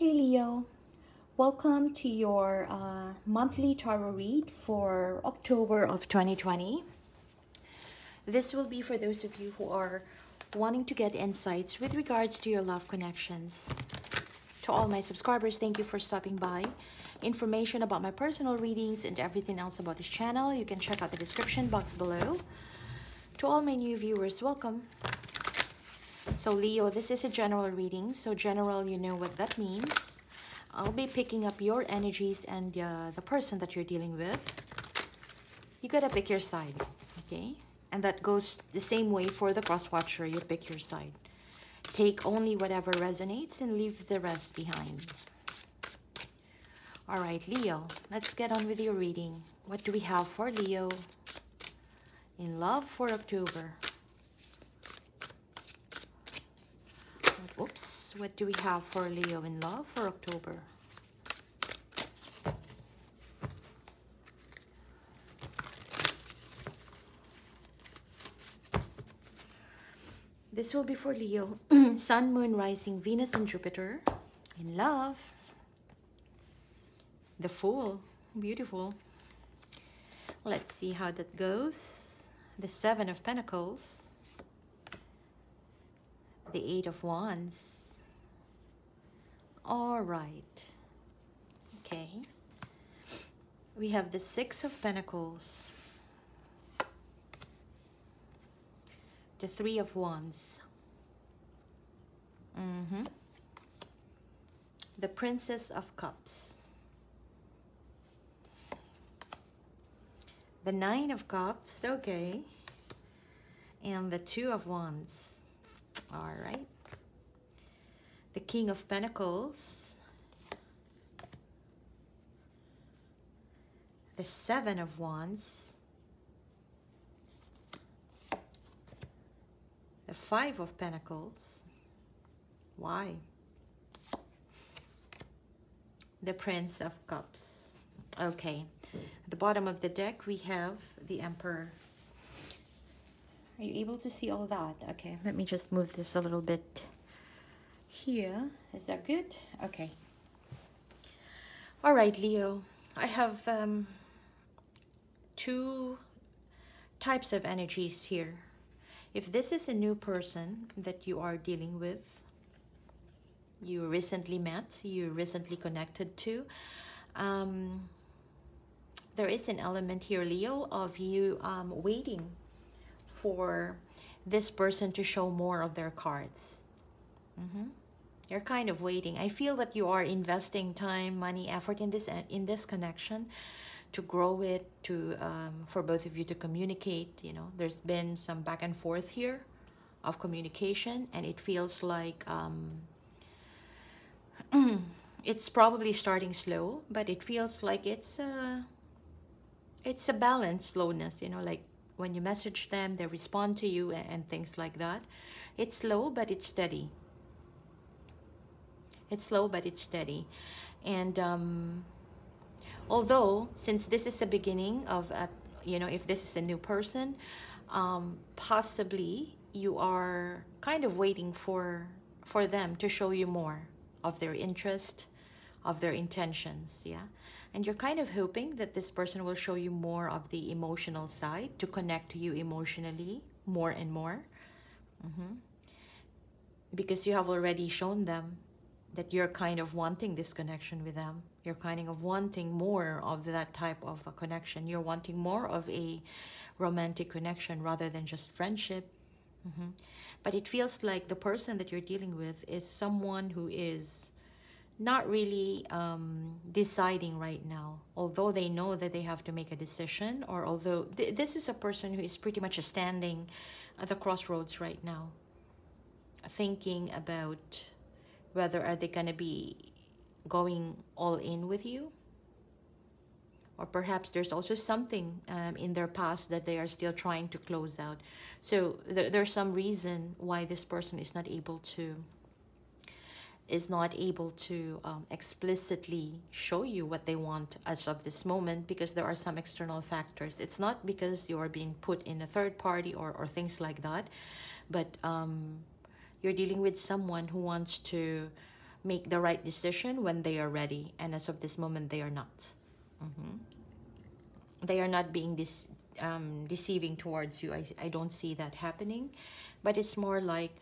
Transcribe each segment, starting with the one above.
Hey Leo, welcome to your monthly tarot read for October of 2020. This will be for those of you who are wanting to get insights with regards to your love connections. To all my subscribers, thank you for stopping by. Information about my personal readings and everything else about this channel, you can check out the description box below. To all my new viewers, welcome. So Leo, this is a general reading. So general, you know what that means. I'll be picking up your energies and the person that you're dealing with. You gotta pick your side, okay? And that goes the same way for the cross-watcher. You pick your side. Take only whatever resonates and leave the rest behind. All right, Leo, let's get on with your reading. What do we have for Leo in love for October? Oops, what do we have for Leo in love for October? This will be for Leo. Sun, Moon, Rising, Venus, and Jupiter. In love. The Fool. Beautiful. Let's see how that goes. The Seven of Pentacles. The Eight of Wands. All right. Okay. We have the Six of Pentacles. The Three of Wands. The Princess of Cups. The Nine of Cups. Okay. And the Two of Wands. All right, the King of Pentacles, the Seven of Wands, the Five of Pentacles, why? The Prince of Cups. Okay, at the bottom of the deck, we have the Emperor. Are you able to see all that? Okay, let me just move this a little bit here. Is that good? Okay. All right, Leo. I have two types of energies here. If this is a new person that you are dealing with, you recently met, you recently connected to, there is an element here, Leo, of you waiting for this person to show more of their cards. You're kind of waiting. I feel that you are investing time, money, effort in this connection to grow it, to for both of you to communicate. You know, there's been some back and forth here of communication, and it feels like it's probably starting slow, but it feels like it's a balanced slowness, you know, like when you message them, they respond to you and things like that. It's slow, but it's steady. It's slow, but it's steady. And although, since this is a beginning of, you know, if this is a new person, possibly you are kind of waiting for them to show you more of their interest, of their intentions, yeah? And you're kind of hoping that this person will show you more of the emotional side, to connect to you emotionally more and more. Because you have already shown them that you're kind of wanting this connection with them. You're kind of wanting more of that type of a connection. You're wanting more of a romantic connection rather than just friendship. But it feels like the person that you're dealing with is someone who is not really deciding right now, although they know that they have to make a decision, or although this is a person who is pretty much standing at the crossroads right now, thinking about whether are they gonna be going all in with you, or perhaps there's also something in their past that they are still trying to close out. So there's some reason why this person is not able to explicitly show you what they want as of this moment, because there are some external factors. It's not because you are being put in a third party or things like that, but you're dealing with someone who wants to make the right decision when they are ready, and as of this moment they are not. They are not being deceiving towards you. I don't see that happening, but it's more like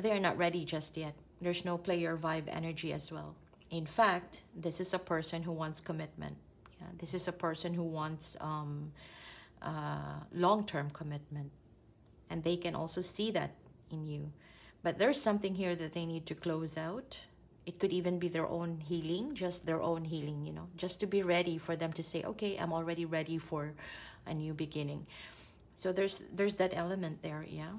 they are not ready just yet. There's no player vibe energy as well. In fact, this is a person who wants commitment. Yeah, this is a person who wants long-term commitment, and they can also see that in you. But there's something here that they need to close out. It could even be their own healing, just their own healing, you know, just to be ready for them to say, okay, I'm already ready for a new beginning. So there's that element there, yeah.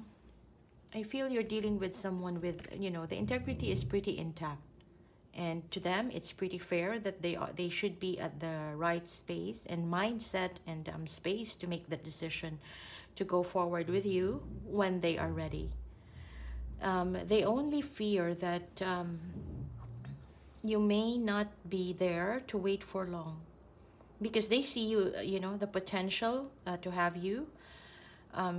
I feel you're dealing with someone with, you know, the integrity is pretty intact. And to them, it's pretty fair that they should be at the right space and mindset and space to make the decision to go forward with you when they are ready. They only fear that you may not be there to wait for long, because they see you, you know, the potential to have you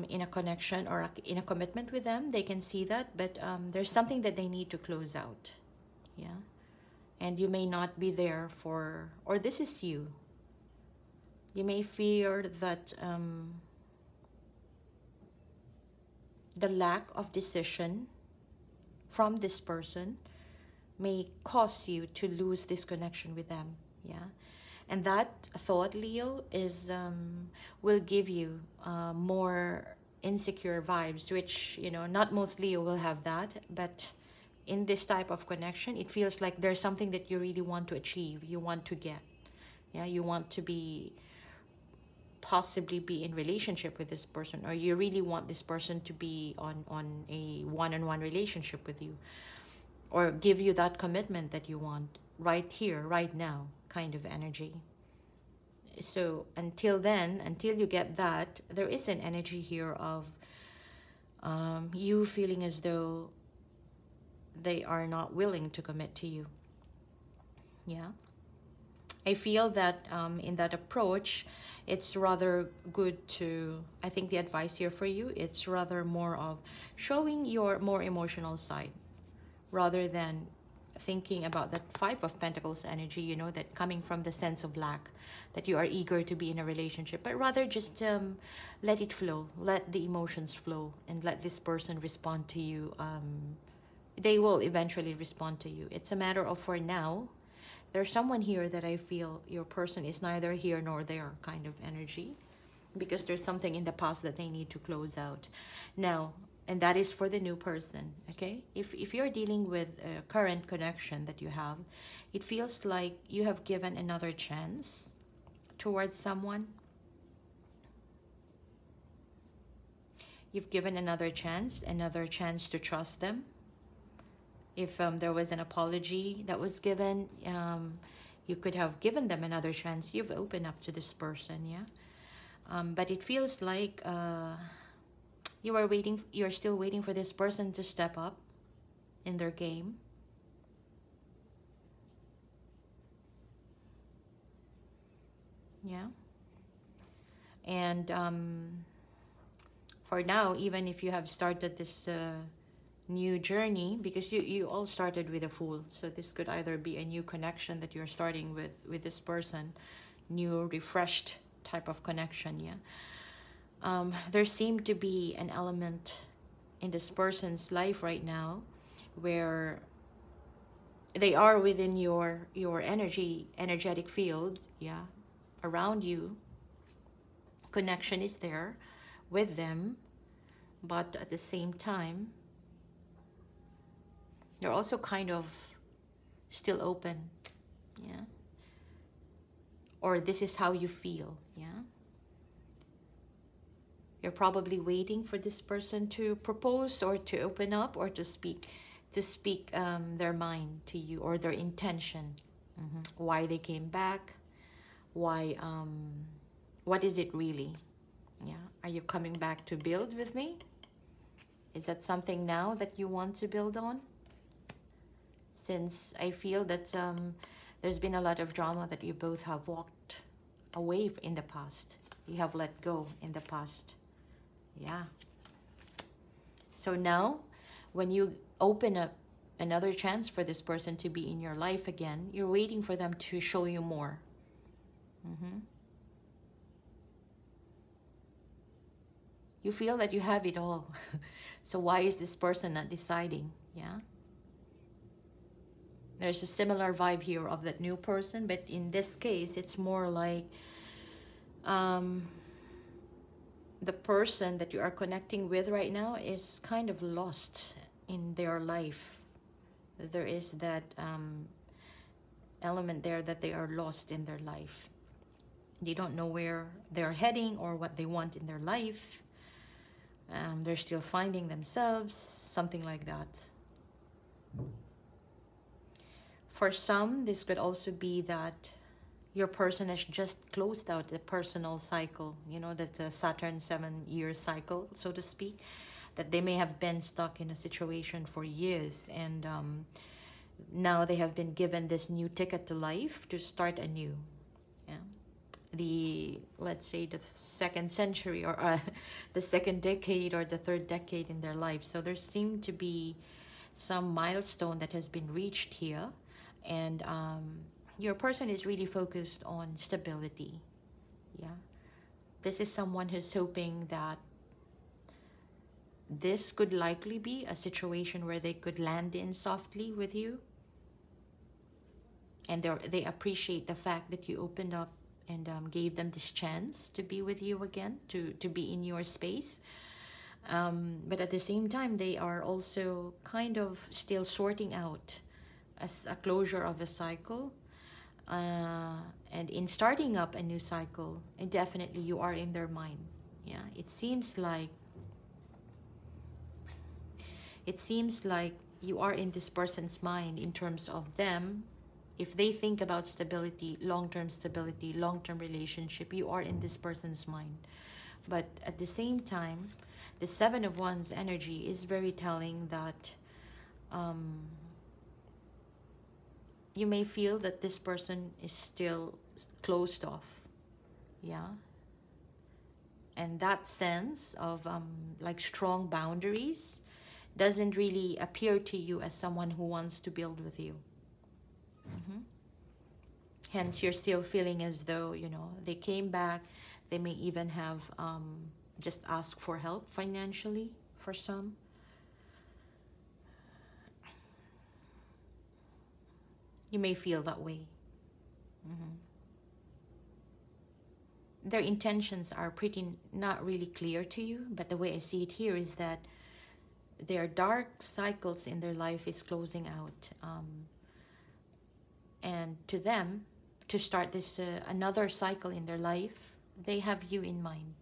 in a connection or in a commitment with them. They can see that, but there's something that they need to close out, yeah. And you may not be there for, or this is you. You may fear that the lack of decision from this person may cause you to lose this connection with them, yeah. And that thought, Leo, is will give you more insecure vibes, which, you know, not most Leo will have that, but in this type of connection, it feels like there's something that you really want to achieve, you want to get, yeah, you want to be possibly be in relationship with this person, or you really want this person to be on a one-on-one relationship with you, or give you that commitment that you want right here, right now, kind of energy. So until then, until you get that, there is an energy here of you feeling as though they are not willing to commit to you. Yeah, I feel that in that approach, it's rather good to, I think the advice here for you, it's rather more of showing your more emotional side, rather than thinking about that Five of Pentacles energy, you know, that coming from the sense of lack, that you are eager to be in a relationship, but rather just let it flow, let the emotions flow, and let this person respond to you. They will eventually respond to you. It's a matter of, for now, there's someone here that I feel your person is neither here nor there kind of energy, because there's something in the past that they need to close out now, and that is for the new person, okay? If you're dealing with a current connection that you have, it feels like you have given another chance towards someone. You've given another chance to trust them. If there was an apology that was given, you could have given them another chance. You've opened up to this person, yeah? But it feels like you are waiting, you're still waiting for this person to step up in their game. Yeah. And for now, even if you have started this new journey, because you all started with a Fool, so this could either be a new connection that you're starting with this person, new refreshed type of connection, yeah. There seemed to be an element in this person's life right now where they are within your energetic field, yeah, around you. Connection is there with them, but at the same time they're also kind of still open, yeah, or this is how you feel, yeah. You're probably waiting for this person to propose, or to open up, or to speak their mind to you, or their intention, why they came back, why, what is it really, yeah? Are you coming back to build with me? Is that something now that you want to build on? Since I feel that there's been a lot of drama that you both have walked away in the past. You have let go in the past. Yeah. So now, when you open up another chance for this person to be in your life again. You're waiting for them to show you more. You feel that you have it all. So why is this person not deciding? Yeah. There's a similar vibe here of that new person, but in this case, it's more like the person that you are connecting with right now is kind of lost in their life. There is that element there that they are lost in their life. They don't know where they're heading or what they want in their life. They're still finding themselves, something like that. For some, this could also be that your person has just closed out the personal cycle, you know, that's a Saturn 7-year cycle, so to speak, that they may have been stuck in a situation for years, and now they have been given this new ticket to life to start anew. Yeah. The, let's say, the second century or the second decade or the third decade in their life. So there seem to be some milestone that has been reached here, and your person is really focused on stability. Yeah, this is someone who's hoping that this could likely be a situation where they could land in softly with you, and they appreciate the fact that you opened up and gave them this chance to be with you again, to be in your space. But at the same time, they are also kind of still sorting out a closure of a cycle. And in starting up a new cycle, and definitely you are in their mind. Yeah, it seems like you are in this person's mind in terms of them. If they think about stability, long-term relationship, you are in this person's mind. But at the same time, the Seven of Wands energy is very telling that you may feel that this person is still closed off. Yeah. And that sense of like strong boundaries doesn't really appear to you as someone who wants to build with you. Hence, you're still feeling as though, you know, they came back. They may even have just asked for help financially for some. You may feel that way. Their intentions are pretty not really clear to you, but the way I see it here is that their dark cycles in their life is closing out. And to them, to start this another cycle in their life, they have you in mind.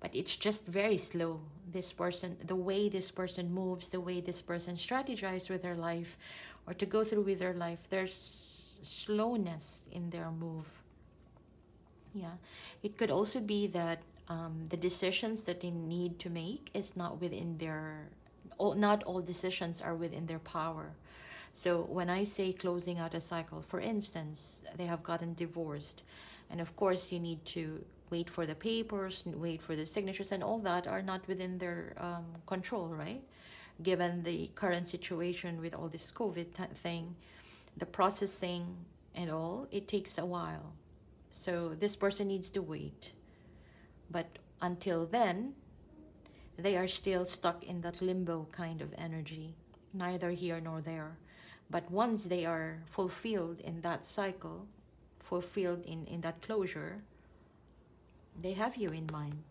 But it's just very slow. This person, the way this person moves, the way this person strategizes with their life, or to go through with their life, there's slowness in their move. Yeah, it could also be that the decisions that they need to make is not within their. Not all decisions are within their power. So when I say closing out a cycle, for instance, they have gotten divorced. And of course, you need to wait for the papers, wait for the signatures, and all that are not within their control, right? Given the current situation with all this COVID thing, the processing and all, it takes a while. So this person needs to wait. But until then, they are still stuck in that limbo kind of energy, neither here nor there. But once they are fulfilled in that cycle, fulfilled in that closure, they have you in mind.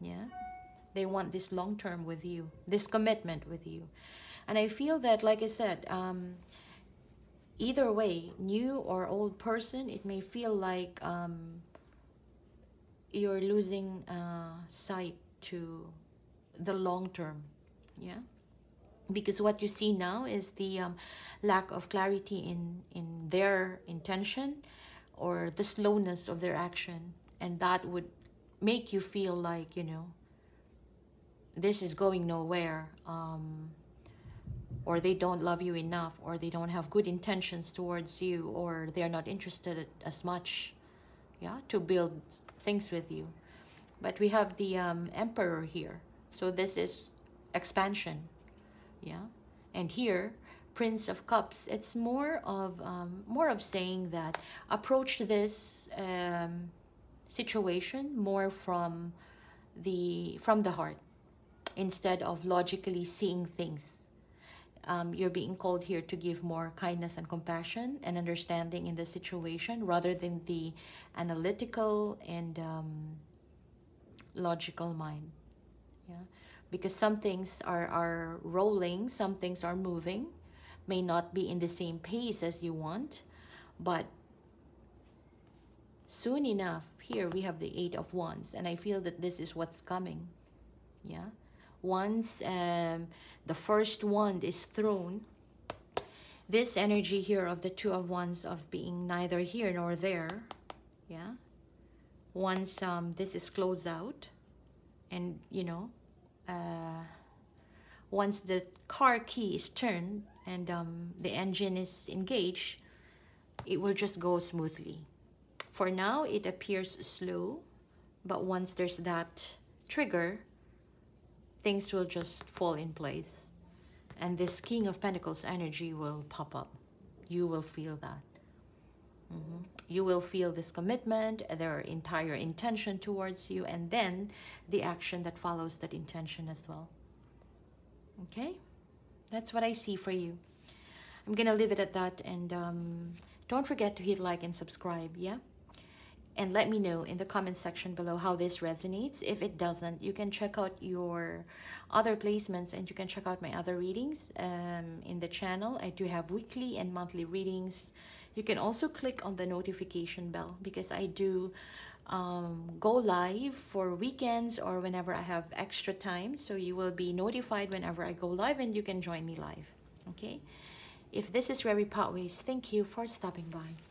Yeah? They want this long-term with you, this commitment with you. And I feel that, like I said, either way, new or old person, it may feel like you're losing sight to the long term. Yeah, because what you see now is the lack of clarity in their intention, or the slowness of their action, and that would make you feel like, you know, this is going nowhere, or they don't love you enough, or they don't have good intentions towards you, or they are not interested as much, yeah, to build things with you. But we have the Emperor here. So this is expansion, yeah. And here, Prince of Cups, it's more of saying that approach this situation more from the heart instead of logically seeing things. You're being called here to give more kindness and compassion and understanding in the situation rather than the analytical and logical mind. Yeah, because some things are rolling, some things are moving, may not be in the same pace as you want, but soon enough. Here we have the Eight of Wands, and I feel that this is what's coming. Yeah, once the first wand is thrown, this energy here of the Two of Wands of being neither here nor there, yeah, once this is closed out, and you know, once the car key is turned and the engine is engaged, it will just go smoothly. For now, it appears slow, but once there's that trigger, things will just fall in place. And this King of Pentacles energy will pop up. You will feel that. Mm-hmm. You will feel this commitment, their entire intention towards you, and then the action that follows that intention as well. Okay? That's what I see for you. I'm going to leave it at that, and don't forget to hit like and subscribe, yeah? And let me know in the comment section below how this resonates. If it doesn't, you can check out your other placements and you can check out my other readings in the channel. I do have weekly and monthly readings. You can also click on the notification bell because I do go live for weekends or whenever I have extra time. So you will be notified whenever I go live and you can join me live, okay? If this is Rari Pathways, thank you for stopping by.